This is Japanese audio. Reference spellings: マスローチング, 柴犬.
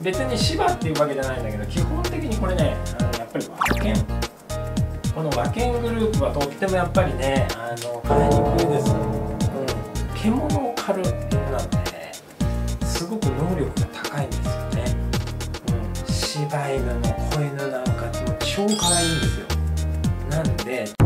別に芝っていうわけじゃないんだけど、基本的にこれね、やっぱり和犬、この和犬グループはとってもやっぱりね、買いにくいです、獣を狩るっていうのなんでね、すごく能力が高いんですよね。柴犬の子犬なんか超可愛いんですよ。なんで